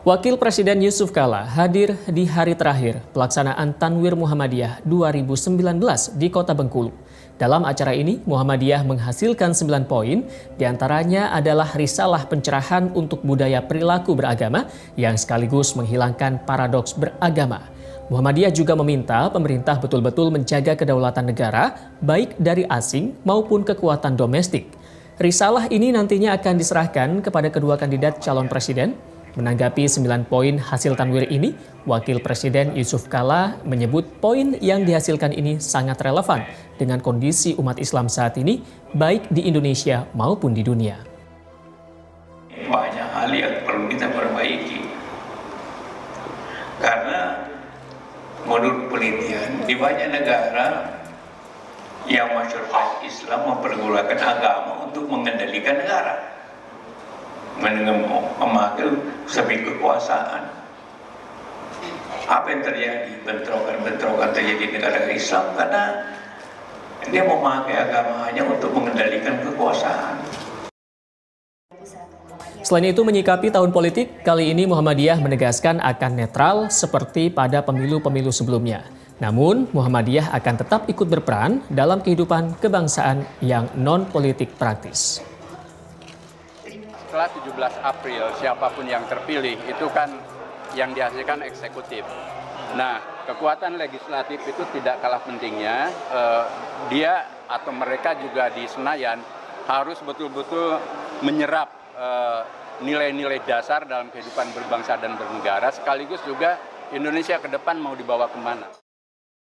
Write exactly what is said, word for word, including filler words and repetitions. Wakil Presiden Jusuf Kalla hadir di hari terakhir pelaksanaan Tanwir Muhammadiyah dua ribu sembilan belas di Kota Bengkulu. Dalam acara ini, Muhammadiyah menghasilkan sembilan poin, diantaranya adalah risalah pencerahan untuk budaya perilaku beragama yang sekaligus menghilangkan paradoks beragama. Muhammadiyah juga meminta pemerintah betul-betul menjaga kedaulatan negara, baik dari asing maupun kekuatan domestik. Risalah ini nantinya akan diserahkan kepada kedua kandidat calon presiden. Menanggapi sembilan poin hasil tanwir ini, Wakil Presiden Jusuf Kalla menyebut poin yang dihasilkan ini sangat relevan dengan kondisi umat Islam saat ini, baik di Indonesia maupun di dunia. Banyak hal yang perlu kita perbaiki. Karena menurut penelitian, di banyak negara yang masyarakat Islam mempergunakan agama untuk mengendalikan negara, memakai sebi kekuasaan. Apa yang terjadi? Bentrokan-bentrokan terjadi di negara Islam karena dia memakai agama hanya untuk mengendalikan kekuasaan. Selain itu, menyikapi tahun politik, kali ini Muhammadiyah menegaskan akan netral seperti pada pemilu-pemilu sebelumnya. Namun, Muhammadiyah akan tetap ikut berperan dalam kehidupan kebangsaan yang non-politik praktis. Setelah tujuh belas April, siapapun yang terpilih itu kan yang dihasilkan eksekutif. Nah, kekuatan legislatif itu tidak kalah pentingnya. Eh, dia atau mereka juga di Senayan harus betul-betul menyerap nilai-nilai eh, dasar dalam kehidupan berbangsa dan bernegara, sekaligus juga Indonesia ke depan mau dibawa kemana.